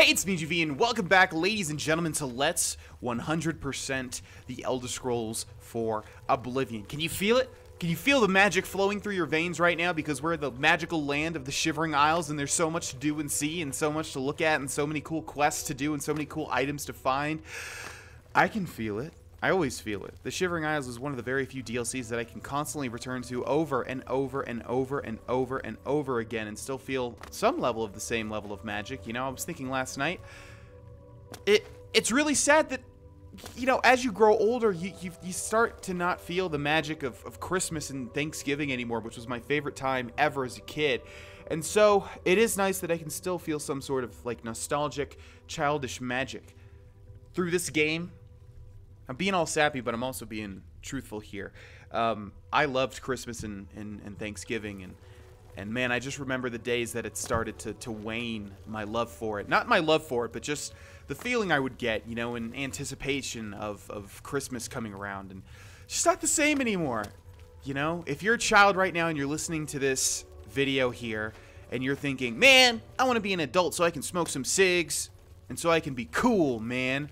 Hey, it's me, GV, and welcome back, ladies and gentlemen, to Let's 100% The Elder Scrolls 4 Oblivion. Can you feel it? Can you feel the magic flowing through your veins right now? Because we're in the magical land of the Shivering Isles, and there's so much to do and see, and so much to look at, and so many cool quests to do, and so many cool items to find. I can feel it. I always feel it. The Shivering Isles is one of the very few DLCs that I can constantly return to over and over and over and over and over again and still feel some level of the same level of magic. You know, I was thinking last night, it's really sad that, you know, as you grow older, you start to not feel the magic of Christmas and Thanksgiving anymore, which was my favorite time ever as a kid. And so it is nice that I can still feel some sort of, like, nostalgic, childish magic through this game. I'm being all sappy, but I'm also being truthful here. I loved Christmas and Thanksgiving, and man, I just remember the days that it started to wane my love for it. Not my love for it, but just the feeling I would get, you know, in anticipation of Christmas coming around. And it's just not the same anymore, you know? If you're a child right now and you're listening to this video here, and you're thinking, man, I want to be an adult so I can smoke some cigs, and so I can be cool, man.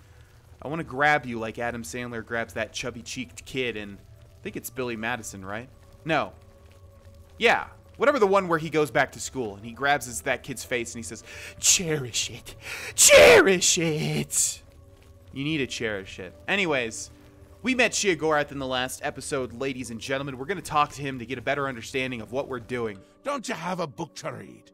I want to grab you like Adam Sandler grabs that chubby-cheeked kid in, I think it's Billy Madison, right? No. Yeah. Whatever the one where he goes back to school and he grabs that kid's face and he says, "Cherish it. Cherish it." You need to cherish it. Anyways, we met Sheogorath in the last episode, ladies and gentlemen. We're going to talk to him to get a better understanding of what we're doing. Don't you have a book to read?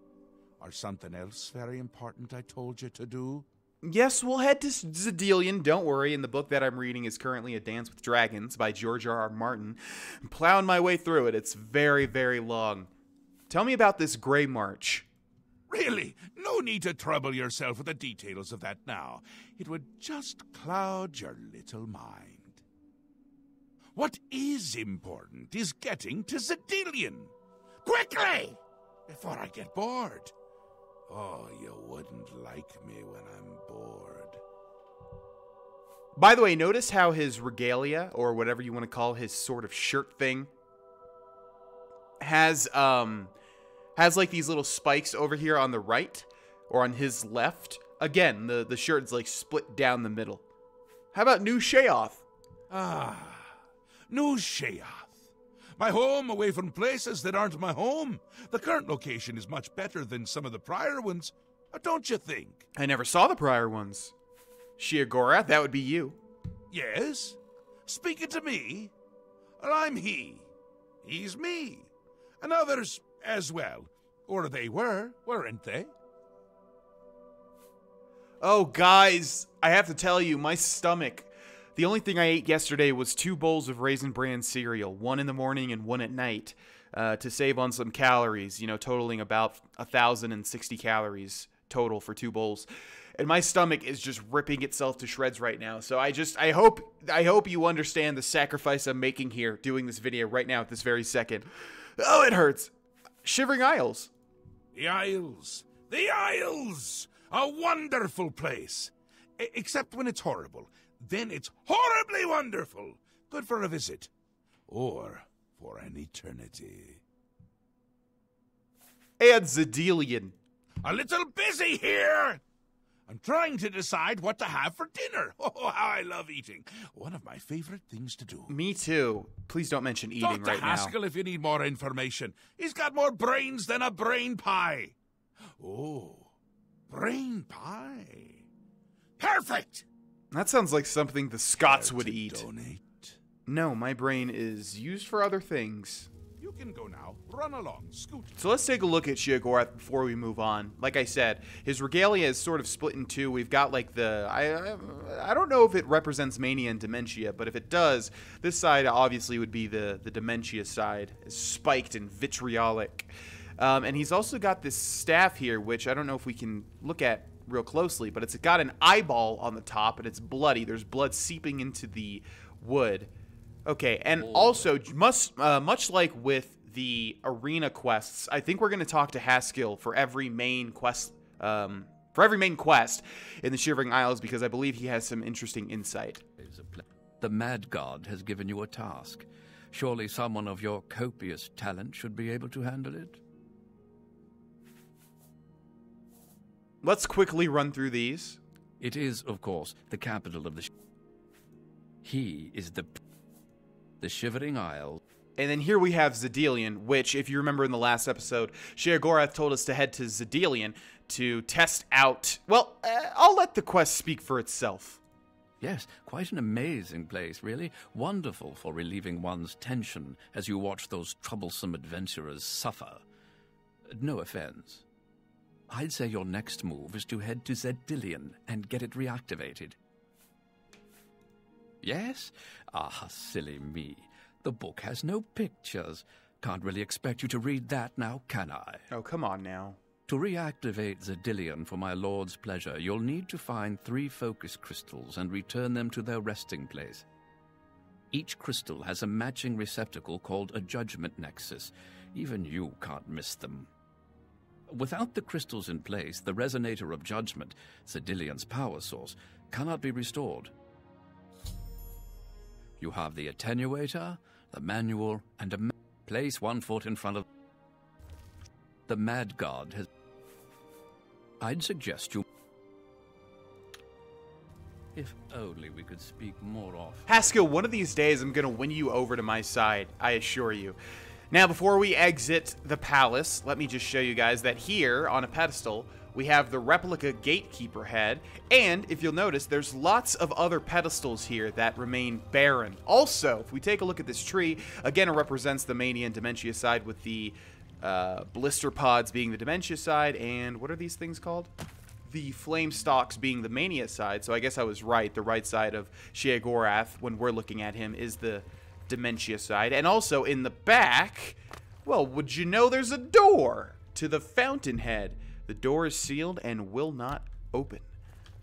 Or something else very important I told you to do? Yes, we'll head to Xedilian, don't worry, and the book that I'm reading is currently A Dance with Dragons by George R. R. Martin. I'm plowing my way through it. It's very, very long. Tell me about this Grey March. Really, no need to trouble yourself with the details of that now. It would just cloud your little mind. What is important is getting to Xedilian. Quickly! Before I get bored. Oh, you wouldn't like me when I'm bored. By the way, notice how his regalia, or whatever you want to call his sort of shirt thing, has like these little spikes over here on the right, or on his left. Again, the shirt's like split down the middle. How about New Sheoth? Ah, New Sheoth. My home away from places that aren't my home. The current location is much better than some of the prior ones, don't you think? I never saw the prior ones. Sheogorath, that would be you. Yes? Speaking to me? Well, I'm he. He's me. And others as well. Or they were, weren't they? Oh, guys, I have to tell you, my stomach... The only thing I ate yesterday was 2 bowls of Raisin Bran cereal, one in the morning and one at night, to save on some calories, you know, totaling about 1,060 calories total for 2 bowls. And my stomach is just ripping itself to shreds right now. So I hope you understand the sacrifice I'm making here, doing this video right now at this very second. Oh, it hurts. Shivering Isles. The Isles. The Isles! A wonderful place. Except when it's horrible. Then it's horribly wonderful. Good for a visit. Or for an eternity. And Xedilian. A little busy here. I'm trying to decide what to have for dinner. Oh, how I love eating. One of my favorite things to do. Me too. Please don't mention eating right now. Talk to Haskill if you need more information. He's got more brains than a brain pie. Oh, brain pie. Perfect. That sounds like something the Scots would eat. Donate. No, my brain is used for other things. You can go now. Run along. Scoot. So let's take a look at Sheogorath before we move on. Like I said, his regalia is sort of split in two. We've got like the... I don't know if it represents mania and dementia, but if it does, this side obviously would be the dementia side. It's spiked and vitriolic. And he's also got this staff here, which I don't know if we can look at real closely, but it's got an eyeball on the top and it's bloody. There's blood seeping into the wood. Okay, and also much like with the arena quests, I think we're going to talk to Haskill for every main quest in the Shivering Isles, because I believe he has some interesting insight. The Mad God has given you a task. Surely someone of your copious talent should be able to handle it. Let's quickly run through these. It is, of course, the capital of the... He is the Shivering Isles. And then here we have Xedilian, which, if you remember in the last episode, Sheogorath told us to head to Xedilian to test out... Well, I'll let the quest speak for itself. Yes, quite an amazing place, really. Wonderful for relieving one's tension as you watch those troublesome adventurers suffer. No offense. I'd say your next move is to head to Xedilian and get it reactivated. Yes? Ah, silly me. The book has no pictures. Can't really expect you to read that now, can I? Oh, come on now. To reactivate Xedilian for my lord's pleasure, you'll need to find 3 focus crystals and return them to their resting place. Each crystal has a matching receptacle called a Judgment Nexus. Even you can't miss them. Without the crystals in place, the Resonator of Judgment, Xedilian's power source, cannot be restored. You have the Attenuator, the Manual, and place one foot in front of the Mad Guard. I'd suggest you... If only we could speak more often. Haskill, one of these days I'm going to win you over to my side, I assure you. Now, before we exit the palace, let me just show you guys that here, on a pedestal, we have the replica gatekeeper head, and if you'll notice, there's lots of other pedestals here that remain barren. Also, if we take a look at this tree, again, it represents the Mania and Dementia side with the blister pods being the Dementia side, and what are these things called? The flame stalks being the Mania side, so I guess I was right. The right side of Sheogorath, when we're looking at him, is the Dementia side. And also in the back, well, would you know there's a door to the Fountainhead. The door is sealed and will not open.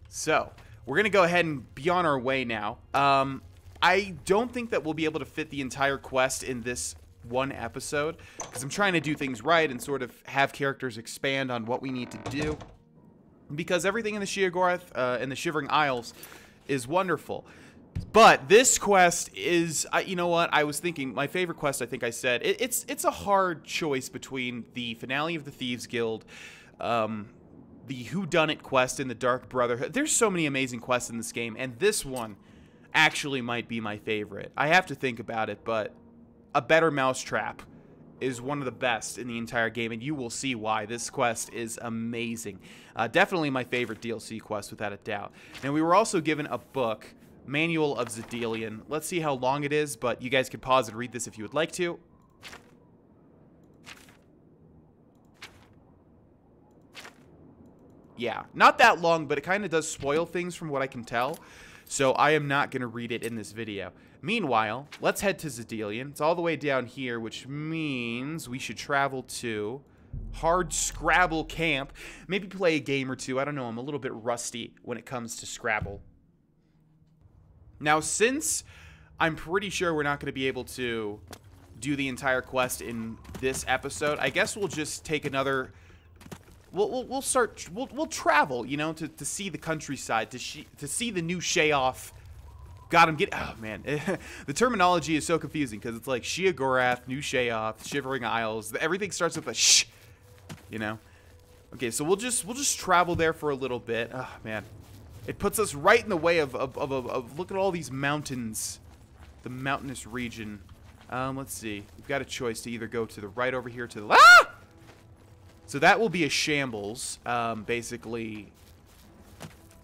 So, we're going to go ahead and be on our way now. I don't think that we'll be able to fit the entire quest in this one episode, because I'm trying to do things right and sort of have characters expand on what we need to do. Because everything in the Sheogorath and the Shivering Isles is wonderful. But this quest is, you know what, I was thinking, my favorite quest, I think I said, it's a hard choice between the finale of the Thieves Guild, the whodunit quest in the Dark Brotherhood. There's so many amazing quests in this game, and this one actually might be my favorite. I have to think about it, but A Better Mousetrap is one of the best in the entire game, and you will see why. This quest is amazing. Definitely my favorite DLC quest, without a doubt. Now, we were also given a book, Manual of Xedilian. Let's see how long it is, but you guys can pause and read this if you would like to. Yeah, not that long, but it kind of does spoil things from what I can tell. So I am not going to read it in this video. Meanwhile, let's head to Xedilian. It's all the way down here, which means we should travel to Hard Scrabble Camp. Maybe play a game or two. I don't know. I'm a little bit rusty when it comes to Scrabble. Now, since I'm pretty sure we're not going to be able to do the entire quest in this episode, I guess we'll just take another... We'll travel, you know, to see the countryside, to see the new Sheoth. God, I'm getting... Oh, man. The terminology is so confusing, because it's like Sheogorath, New Sheoth, Shivering Isles. Everything starts with a sh, you know? Okay, so we'll just travel there for a little bit. Oh, man. It puts us right in the way of look at all these mountains. The mountainous region. Let's see. We've got a choice to either go to the right over here, to the... Ah! So that will be a shambles, basically,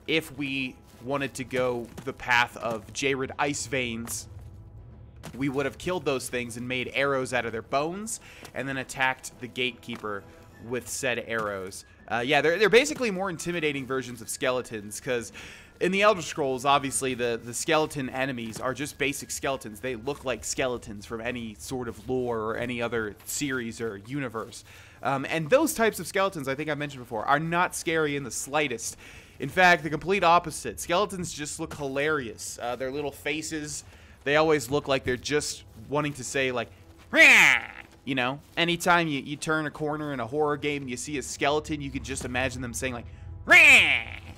if we wanted to go the path of Jared Ice Veins. We would have killed those things and made arrows out of their bones, and then attacked the gatekeeper with said arrows. Yeah, they're basically more intimidating versions of skeletons, because in the Elder Scrolls, obviously, the skeleton enemies are just basic skeletons. They look like skeletons from any sort of lore or any other series or universe. And those types of skeletons, I think I've mentioned before, are not scary in the slightest. In fact, the complete opposite. Skeletons just look hilarious. Their little faces, they always look like they're just wanting to say, like, Rah! You know? Anytime you turn a corner in a horror game and you see a skeleton, you can just imagine them saying, like, Rah!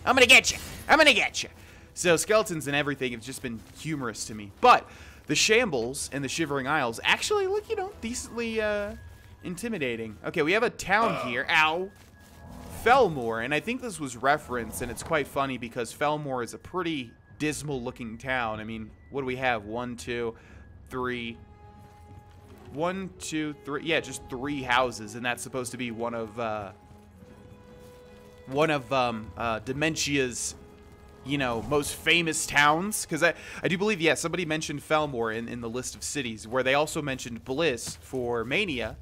I'm gonna get you! I'm gonna get you! So skeletons and everything have just been humorous to me. But the shambles and the Shivering Isles actually look, you know, decently, intimidating. Okay, we have a town here. Ow. Fellmoor, and I think this was referenced, and it's quite funny because Fellmoor is a pretty dismal looking town. I mean, what do we have? One, two, three. Yeah, just three houses, and that's supposed to be one of Dementia's, you know, most famous towns. Because I do believe, yeah, somebody mentioned Fellmoor in the list of cities, where they also mentioned Bliss for Mania.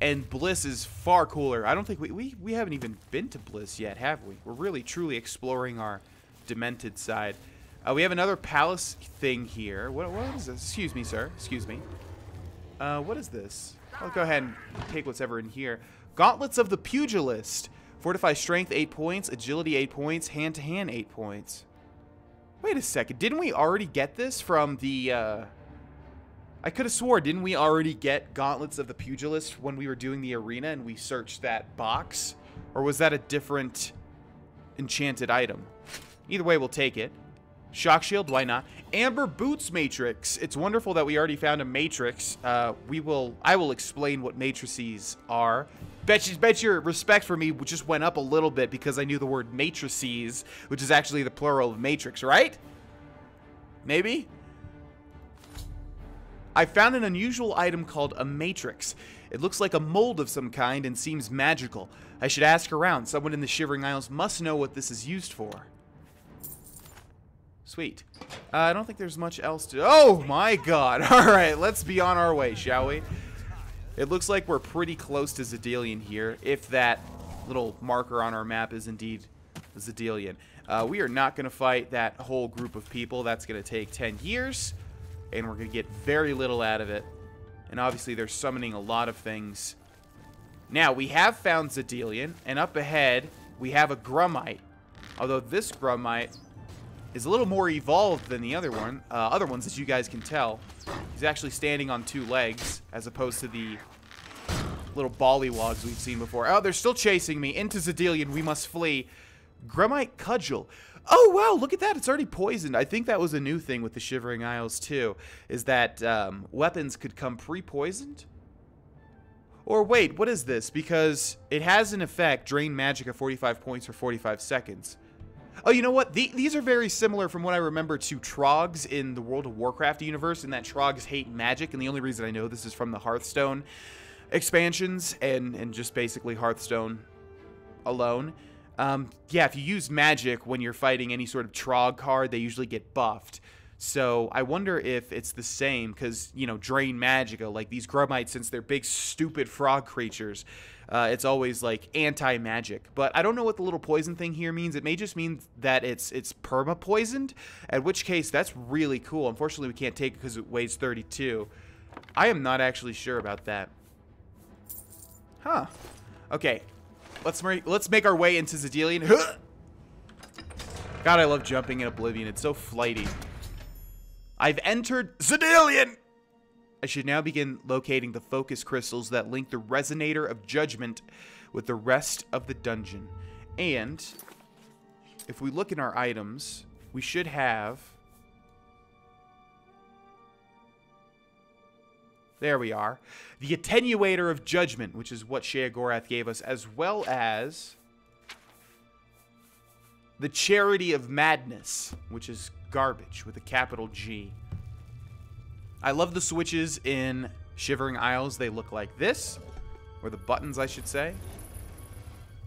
And Bliss is far cooler. I don't think we haven't even been to Bliss yet, have we? We're really, truly exploring our demented side. We have another palace thing here. What is this? Excuse me, sir. Excuse me. What is this? I'll go ahead and take what's ever in here. Gauntlets of the Pugilist. Fortify strength, 8 points. Agility, 8 points. Hand-to-hand, 8 points. Wait a second. Didn't we already get this from the... I could have swore, didn't we already get Gauntlets of the Pugilist when we were doing the arena and we searched that box? Or was that a different enchanted item? Either way, we'll take it. Shock shield, why not? Amber Boots Matrix. It's wonderful that we already found a matrix. I will explain what matrices are. Bet your respect for me just went up a little bit because I knew the word matrices, which is actually the plural of matrix, right? Maybe? I found an unusual item called a matrix. It looks like a mold of some kind and seems magical. I should ask around. Someone in the Shivering Isles must know what this is used for. Sweet. I don't think there's much else to... Oh my god. Alright, let's be on our way, shall we? It looks like we're pretty close to Xedilian here, if that little marker on our map is indeed Xedilian. We are not going to fight that whole group of people. That's going to take 10 years. And we're going to get very little out of it. And obviously they're summoning a lot of things. Now, we have found Xedilian. And up ahead, we have a Grummite. Although this Grummite is a little more evolved than the other one. Other ones, as you guys can tell. He's actually standing on two legs. As opposed to the little Baliwogs we've seen before. Oh, they're still chasing me. Into Xedilian, we must flee. Grummite Cudgel. Oh, wow, look at that. It's already poisoned. I think that was a new thing with the Shivering Isles, too, is that weapons could come pre-poisoned? Or wait, what is this? Because it has an effect, drain magic of 45 points for 45 seconds. Oh, you know what? These are very similar from what I remember to Trogs in the World of Warcraft universe, in that Trogs hate magic, and the only reason I know this is from the Hearthstone expansions and just basically Hearthstone alone. Yeah, if you use magic when you're fighting any sort of Trog card, they usually get buffed. So I wonder if it's the same, because, you know, drain magicka, like these Grummites, since they're big, stupid frog creatures, it's always, like, anti-magic. But I don't know what the little poison thing here means. It may just mean that it's perma-poisoned, at which case that's really cool. Unfortunately, we can't take it because it weighs 32. I am not actually sure about that. Huh. Okay. Let's make our way into Xedilian. God, I love jumping in Oblivion. It's so flighty. I've entered Xedilian! I should now begin locating the focus crystals that link the Resonator of Judgment with the rest of the dungeon. And if we look in our items, we should have... There we are. The Attenuator of Judgment, which is what Sheogorath gave us, as well as the Charity of Madness, which is garbage with a capital G. I love the switches in Shivering Isles. They look like this, or the buttons, I should say.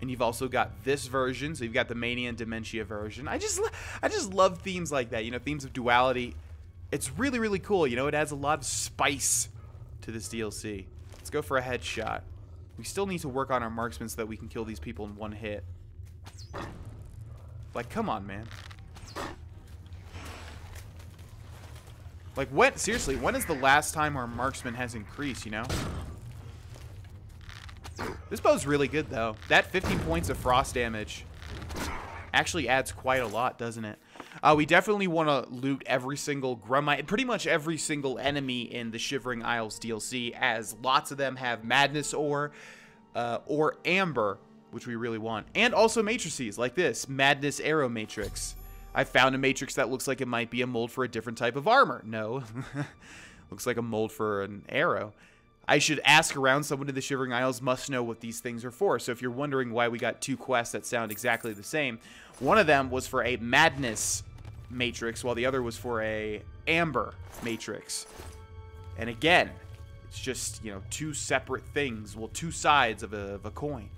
And you've also got this version, so you've got the Mania and Dementia version. I just love themes like that, you know, themes of duality. It's really, really cool, you know, it adds a lot of spice to this DLC. Let's go for a headshot. We still need to work on our marksmen so that we can kill these people in one hit. Like, come on, man. Like, what? Seriously, when is the last time our marksman has increased, you know? This bow's really good, though. That 50 points of frost damage actually adds quite a lot, doesn't it? We definitely want to loot every single Grummite, pretty much every single enemy in the Shivering Isles DLC, as lots of them have Madness or Amber, which we really want. And also matrices like this, Madness Arrow Matrix. I found a matrix that looks like it might be a mold for a different type of armor. No, looks like a mold for an arrow. I should ask around. Someone in the Shivering Isles must know what these things are for. So if you're wondering why we got two quests that sound exactly the same, one of them was for a Madness Matrix, while the other was for a Amber Matrix. And again, it's just, you know, two separate things. Well, two sides of a coin.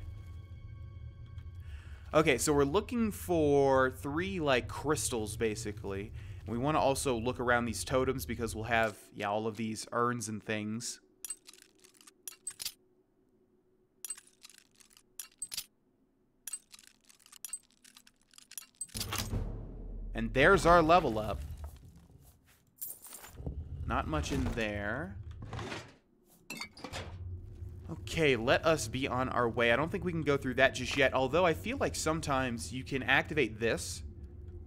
Okay, so we're looking for three, like, crystals, basically. We want to also look around these totems because we'll have, yeah, all of these urns and things. And there's our level up. Not much in there. Okay, let us be on our way. I don't think we can go through that just yet, although I feel like sometimes you can activate this,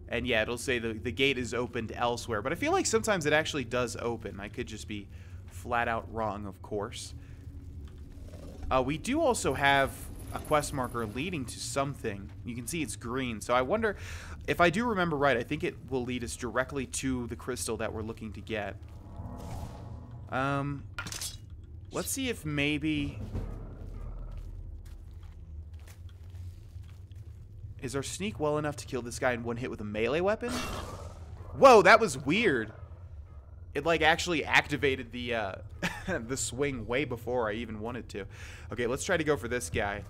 and yeah, it'll say the gate is opened elsewhere, but I feel like sometimes it actually does open. I could just be flat out wrong, of course. We do also have a quest marker leading to something. You can see it's green, so I wonder, if I do remember right, I think it will lead us directly to the crystal that we're looking to get. Let's see if maybe... Is our sneak well enough to kill this guy in one hit with a melee weapon? Whoa, that was weird. It, like, actually activated the, the swing way before I even wanted to. Okay, let's try to go for this guy.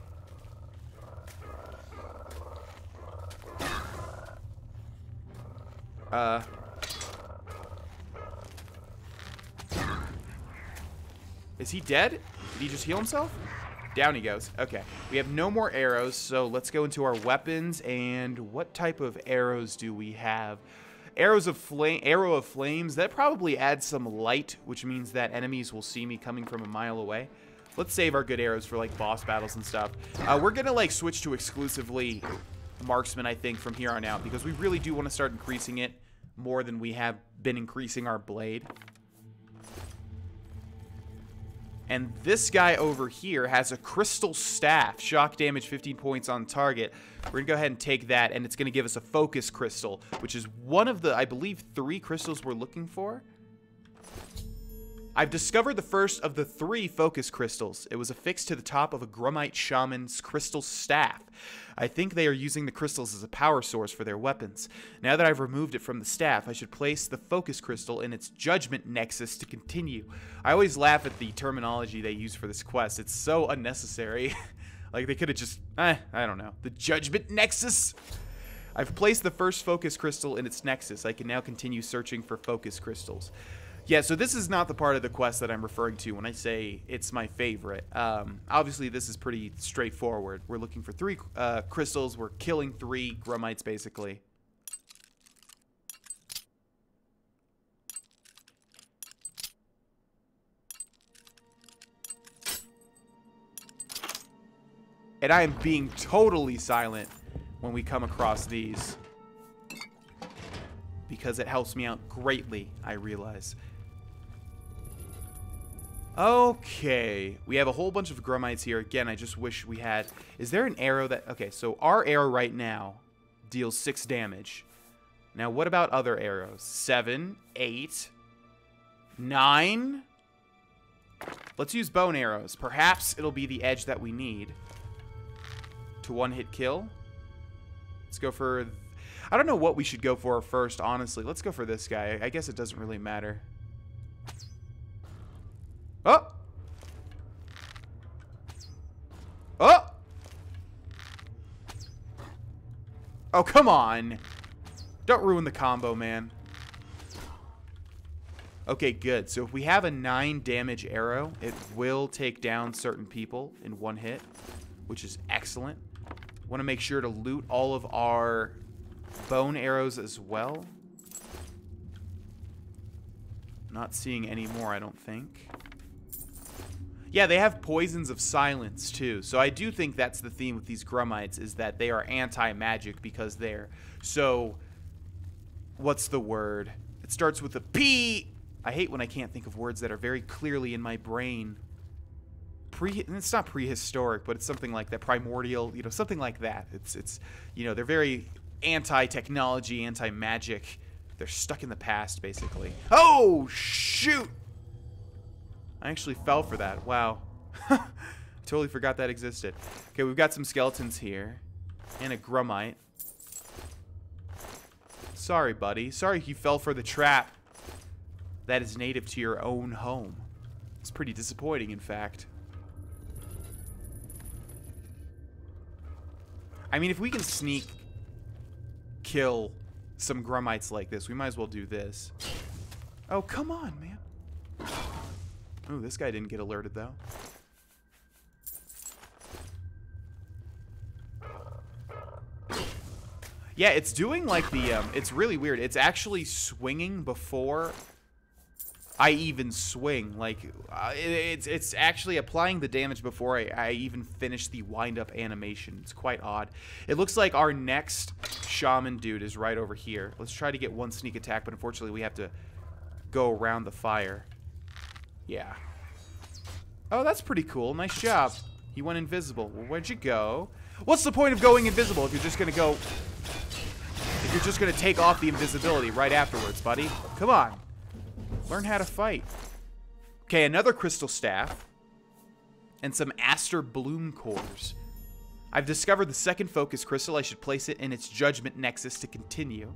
Is he dead? Did he just heal himself? Down he goes. Okay. We have no more arrows, so let's go into our weapons. And what type of arrows do we have? Arrows of flame, arrow of flames. That probably adds some light, which means that enemies will see me coming from a mile away. Let's save our good arrows for, like, boss battles and stuff. We're gonna, like, switch to exclusively marksman, I think, from here on out, because we really do want to start increasing it more than we have been increasing our blade. And this guy over here has a crystal staff. Shock damage, 15 points on target. We're gonna go ahead and take that, and it's gonna give us a focus crystal, which is one of the, I believe, three crystals we're looking for. I've discovered the first of the three focus crystals. It was affixed to the top of a Grummite shaman's crystal staff. I think they are using the crystals as a power source for their weapons. Now that I've removed it from the staff, I should place the focus crystal in its judgment nexus to continue. I always laugh at the terminology they use for this quest. It's so unnecessary. Like, they could have just, I don't know. The judgment nexus? I've placed the first focus crystal in its nexus. I can now continue searching for focus crystals. Yeah, so this is not the part of the quest that I'm referring to when I say it's my favorite. Obviously, this is pretty straightforward. We're looking for three crystals. We're killing three Grummites, basically. And I am being totally silent when we come across these, because it helps me out greatly, I realize. Okay, we have a whole bunch of Grummites here. Again, I just wish we had... Is there an arrow that... Okay, so our arrow right now deals 6 damage. Now, what about other arrows? 7, 8, 9. Let's use bone arrows. Perhaps it'll be the edge that we need to one-hit kill. Let's go for... I don't know what we should go for first, honestly. Let's go for this guy. I guess it doesn't really matter. Oh! Oh! Oh, come on! Don't ruin the combo, man. Okay, good. So if we have a 9 damage arrow, it will take down certain people in one hit, which is excellent. Want to make sure to loot all of our bone arrows as well. Not seeing any more, I don't think. Yeah, they have poisons of silence too. So I do think that's the theme with these Grummites, is that they are anti-magic because they're so... What's the word? It starts with a P! I hate when I can't think of words that are very clearly in my brain. It's not prehistoric, but it's something like that. Primordial, you know, something like that. It's you know, they're very anti-technology, anti-magic. They're stuck in the past, basically. Oh, shoot! I actually fell for that. Wow. I totally forgot that existed. Okay, we've got some skeletons here. And a Grummite. Sorry, buddy. Sorry you fell for the trap that is native to your own home. It's pretty disappointing, in fact. I mean, if we can sneak kill some Grummites like this, we might as well do this. Oh, come on, man. Oh, this guy didn't get alerted, though. Yeah, it's doing like the, it's really weird. It's actually swinging before I even swing. Like, it's actually applying the damage before I even finish the wind-up animation. It's quite odd. It looks like our next shaman dude is right over here. Let's try to get one sneak attack, but unfortunately we have to go around the fire. Yeah. Oh, that's pretty cool. Nice job. He went invisible. Well, where'd you go? What's the point of going invisible if you're just going to go... If you're just going to take off the invisibility right afterwards, buddy? Come on. Learn how to fight. Okay, another crystal staff. And some Aster Bloom cores. I've discovered the second focus crystal. I should place it in its Judgment Nexus to continue.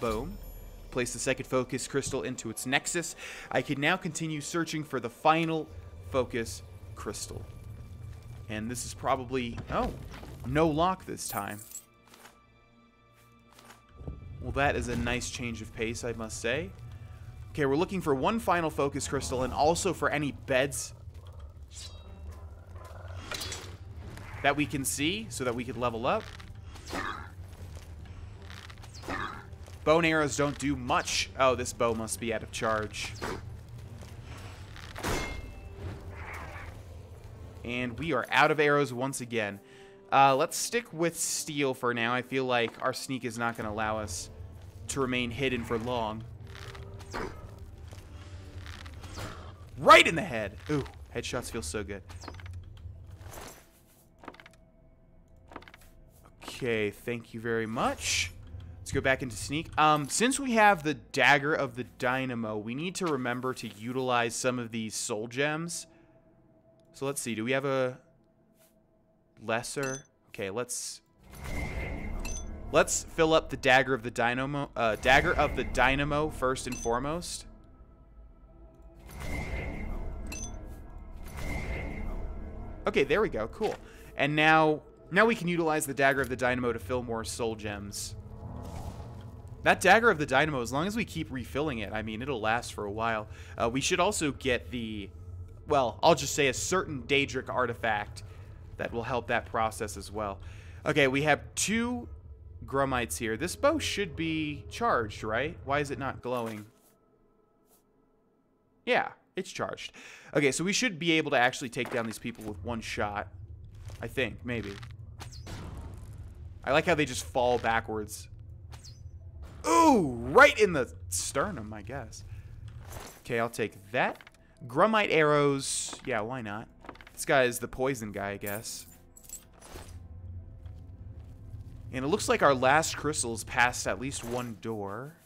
Boom. Place the second focus crystal into its nexus. I can now continue searching for the final focus crystal. And this is probably... Oh, no lock this time. Well, that is a nice change of pace, I must say. Okay, we're looking for one final focus crystal and also for any beds that we can see so that we can level up. Bone arrows don't do much. Oh, this bow must be out of charge. And we are out of arrows once again. Let's stick with steel for now. I feel like our sneak is not going to allow us to remain hidden for long. Right in the head! Ooh, headshots feel so good. Okay, thank you very much. Let's go back into sneak. Since we have the Dagger of the Dynamo, we need to remember to utilize some of these soul gems. So let's see. Do we have a lesser? Okay, let's fill up the Dagger of the Dynamo. Dagger of the Dynamo first and foremost. Okay, there we go. Cool. And now we can utilize the Dagger of the Dynamo to fill more soul gems. That Dagger of the Dynamo, as long as we keep refilling it, I mean, it'll last for a while. We should also get the, well, I'll just say a certain Daedric artifact that will help that process as well. Okay, we have two Grummites here. This bow should be charged, right? Why is it not glowing? Yeah, it's charged. Okay, so we should be able to actually take down these people with one shot. I think, maybe. I like how they just fall backwards. Ooh, right in the sternum, I guess. Okay, I'll take that. Grummite arrows. Yeah, why not? This guy is the poison guy, I guess. And it looks like our last crystal's passed at least one door.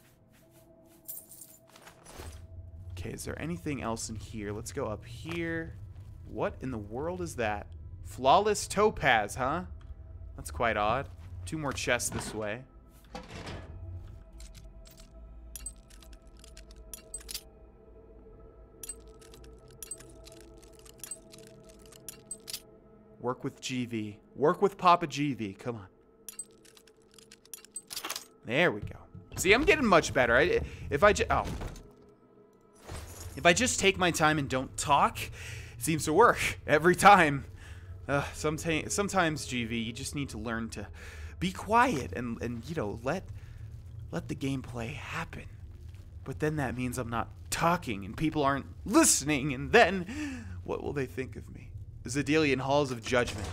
Okay, is there anything else in here? Let's go up here. What in the world is that? Flawless topaz, huh? That's quite odd. Two more chests this way. Work with GV. Work with Papa GV. Come on. There we go. See, I'm getting much better. If I just take my time and don't talk, it seems to work every time. Sometimes GV, you just need to learn to be quiet and you know, let the gameplay happen. But then that means I'm not talking and people aren't listening, and then what will they think of me? Xedilian Halls of Judgment.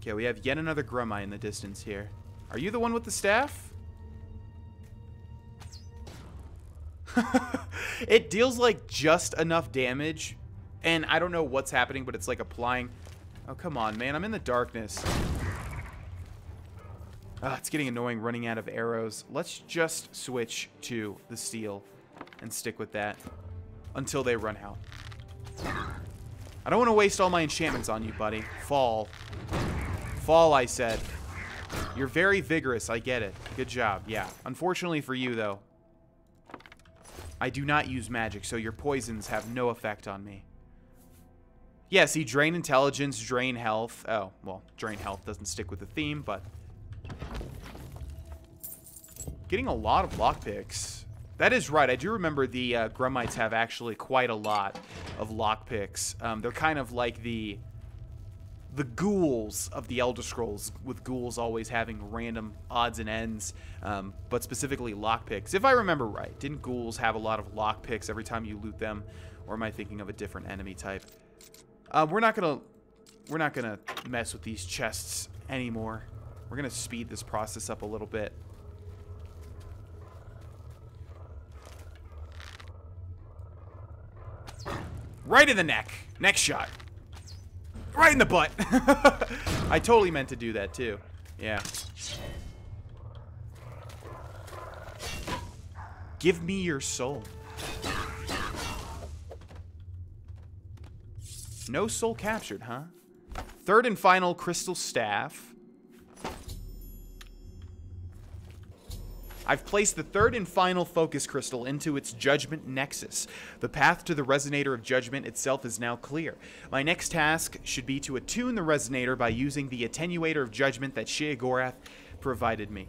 Okay, we have yet another Grummite in the distance here. Are you the one with the staff? It deals like just enough damage, and I don't know what's happening, but it's like applying... Oh, come on, man. I'm in the darkness. It's getting annoying running out of arrows. Let's just switch to the steel. and stick with that until they run out. I don't want to waste all my enchantments on you, buddy. Fall. Fall, I said. You're very vigorous, I get it. Good job, yeah. Unfortunately for you, though, I do not use magic, so your poisons have no effect on me. Yeah, see, drain intelligence, drain health. Oh, well, drain health doesn't stick with the theme, but... getting a lot of lockpicks. That is right. I do remember the Grummites have actually quite a lot of lockpicks. They're kind of like the ghouls of the Elder Scrolls, with ghouls always having random odds and ends, but specifically lockpicks. If I remember right, didn't ghouls have a lot of lockpicks every time you loot them? Or am I thinking of a different enemy type? We're not gonna mess with these chests anymore. We're gonna speed this process up a little bit. Right in the neck. Neck shot. Right in the butt. I totally meant to do that too. Yeah. Give me your soul. No soul captured, huh? Third and final crystal staff. I've placed the third and final focus crystal into its Judgment Nexus. The path to the Resonator of Judgment itself is now clear. My next task should be to attune the Resonator by using the Attenuator of Judgment that Sheogorath provided me.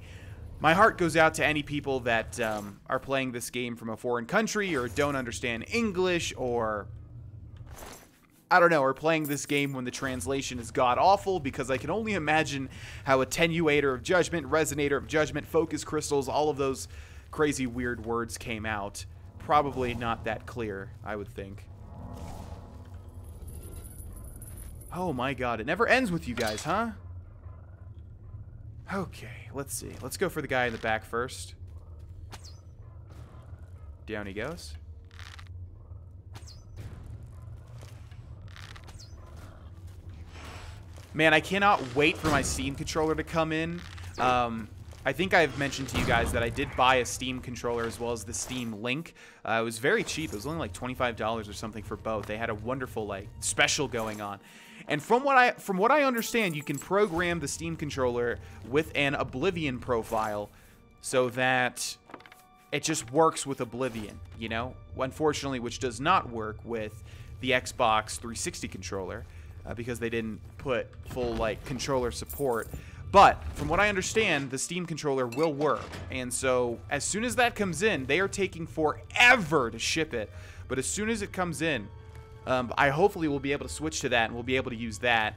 My heart goes out to any people that are playing this game from a foreign country, or don't understand English, or... I don't know, or playing this game when the translation is god-awful, because I can only imagine how Attenuator of Judgment, Resonator of Judgment, Focus Crystals, all of those crazy weird words came out. Probably not that clear, I would think. Oh my god, it never ends with you guys, huh? Okay, let's see. Let's go for the guy in the back first. Down he goes. Man, I cannot wait for my Steam controller to come in. I think I've mentioned to you guys that I did buy a Steam controller as well as the Steam Link. It was very cheap. It was only like $25 or something for both. They had a wonderful like special going on. And from what I understand, you can program the Steam controller with an Oblivion profile so that it just works with Oblivion, you know? Unfortunately, which does not work with the Xbox 360 controller. Because they didn't put full, like, controller support. But, from what I understand, the Steam controller will work. And so, as soon as that comes in, they are taking forever to ship it. But as soon as it comes in, I hopefully will be able to switch to that, and we'll be able to use that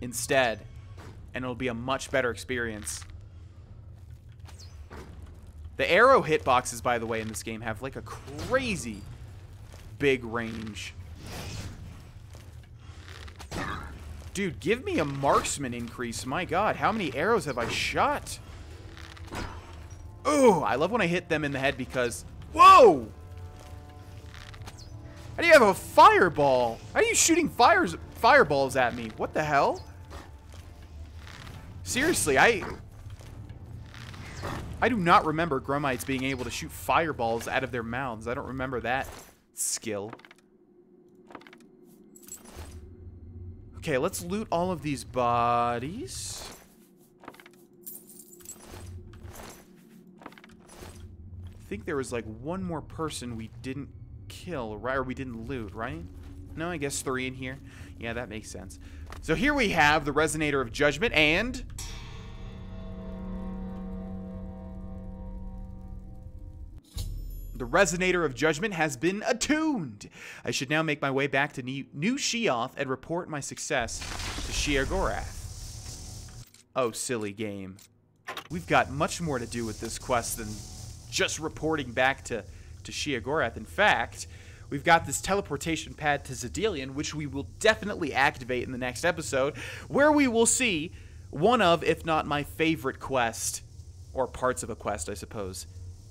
instead. And it'll be a much better experience. The arrow hitboxes, by the way, in this game have, like, a crazy big range. Dude, give me a marksman increase. My god, how many arrows have I shot? Ooh, I love when I hit them in the head because... Whoa! How do you have a fireball? How are you shooting fireballs at me? What the hell? Seriously, I do not remember Grummites being able to shoot fireballs out of their mouths. I don't remember that skill. Okay, let's loot all of these bodies. I think there was like one more person we didn't kill, right? Or we didn't loot, right? No, I guess three in here. Yeah, that makes sense. So here we have the Resonator of Judgment and... The Resonator of Judgment has been attuned. I should now make my way back to New Sheoth and report my success to Sheogorath. Oh, silly game. We've got much more to do with this quest than just reporting back to Sheogorath. In fact, we've got this teleportation pad to Xedilian, which we will definitely activate in the next episode, where we will see one of, if not my favorite quest, or parts of a quest, I suppose,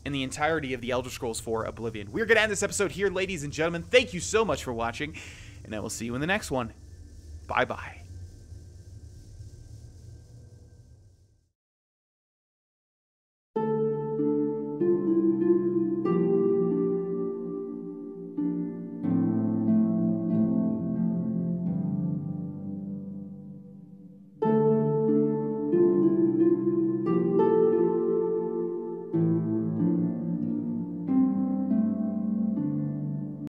in the entirety of the Elder Scrolls IV Oblivion. We're going to end this episode here, ladies and gentlemen. Thank you so much for watching, and I will see you in the next one. Bye-bye.